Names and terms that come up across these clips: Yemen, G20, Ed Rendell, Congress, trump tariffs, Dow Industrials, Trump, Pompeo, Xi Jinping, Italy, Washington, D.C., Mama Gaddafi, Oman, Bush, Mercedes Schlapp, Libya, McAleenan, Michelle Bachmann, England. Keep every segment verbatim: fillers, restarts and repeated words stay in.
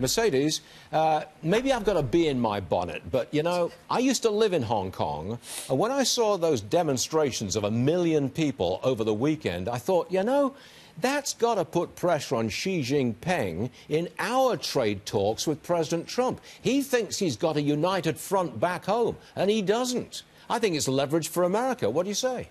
Mercedes, uh, maybe I've got a bee in my bonnet, but, you know, I used to live in Hong Kong, and when I saw those demonstrations of a million people over the weekend, I thought, you know, that's got to put pressure on Xi Jinping in our trade talks with President Trump. He thinks he's got a united front back home, and he doesn't. I think it's leverage for America. What do you say?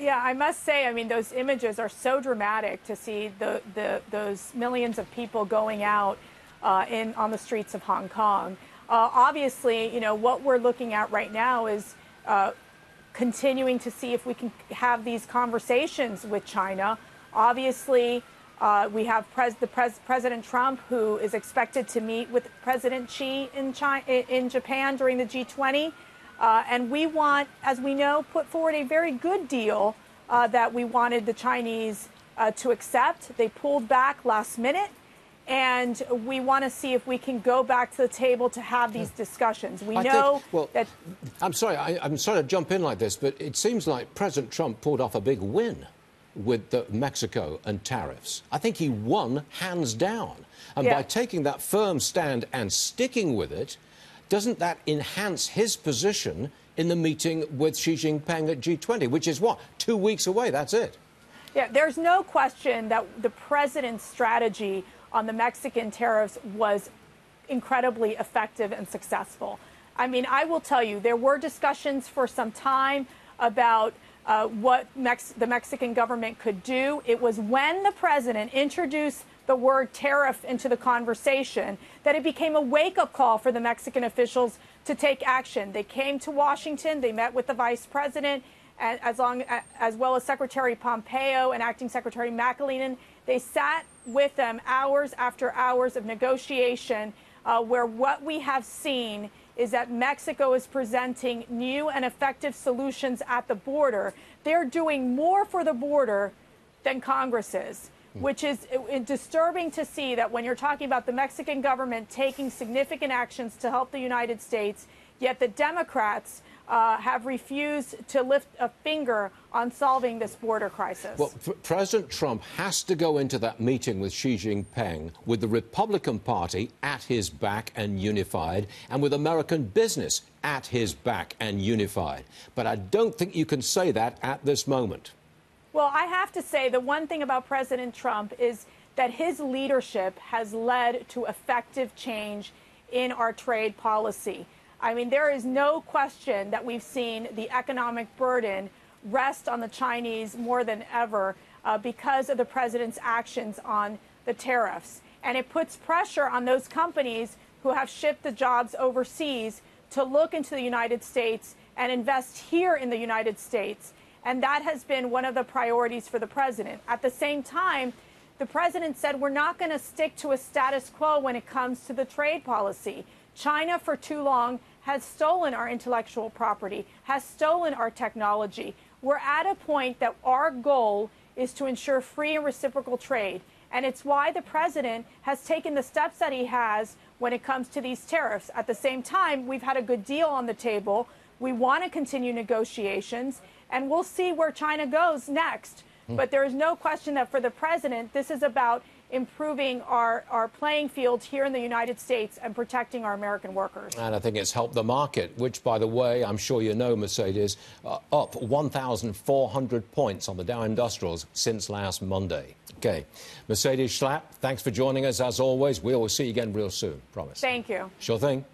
Yeah, I must say, I mean, those images are so dramatic to see the, the, those millions of people going out uh, in on the streets of Hong Kong. Uh, obviously, you know, what we're looking at right now is uh, continuing to see if we can have these conversations with China. Obviously, uh, we have pres the pres President Trump, who is expected to meet with President Xi in, China, in Japan during the G twenty. Uh, and we want, as we know, put forward a very good deal uh, that we wanted the Chinese uh, to accept. They pulled back last minute, and we want to see if we can go back to the table to have these discussions. We I know think, well, that... I'm sorry, I, I'm sorry to jump in like this, but it seems like President Trump pulled off a big win with the Mexico and tariffs. I think he won hands down. And yeah. by taking that firm stand and sticking with it, doesn't that enhance his position in the meeting with Xi Jinping at G twenty, which is, what, two weeks away? That's it. Yeah, there's no question that the president's strategy on the Mexican tariffs was incredibly effective and successful. I mean, I will tell you, there were discussions for some time about uh, what Mex the Mexican government could do. It was when the president introduced the word tariff into the conversation, that it became a wake-up call for the Mexican officials to take action. They came to Washington, they met with the vice president, and as, long, as well as Secretary Pompeo and Acting Secretary McAleenan. They sat with them hours after hours of negotiation, uh, where what we have seen is that Mexico is presenting new and effective solutions at the border. They're doing more for the border than Congress is, which is disturbing to see that when you're talking about the Mexican government taking significant actions to help the United States, yet the Democrats uh, have refused to lift a finger on solving this border crisis. Well, President Trump has to go into that meeting with Xi Jinping with the Republican Party at his back and unified, and with American business at his back and unified. But I don't think you can say that at this moment. Well, I have to say the one thing about President Trump is that his leadership has led to effective change in our trade policy. I mean, there is no question that we've seen the economic burden rest on the Chinese more than ever uh, because of the president's actions on the tariffs. And it puts pressure on those companies who have shipped the jobs overseas to look into the United States and invest here in the United States. And that has been one of the priorities for the president. At the same time, the president said we're not going to stick to a status quo when it comes to the trade policy. China for too long has stolen our intellectual property, has stolen our technology. We're at a point that our goal is to ensure free and reciprocal trade. And it's why the president has taken the steps that he has when it comes to these tariffs. At the same time, we've had a good deal on the table. We want to continue negotiations, and we'll see where China goes next. But there is no question that for the president, this is about improving our, our playing field here in the United States and protecting our American workers. And I think it's helped the market, which, by the way, I'm sure you know, Mercedes, uh, up one thousand four hundred points on the Dow Industrials since last Monday. Okay. Mercedes Schlapp, thanks for joining us, as always. We will see you again real soon, promise. Thank you. Sure thing.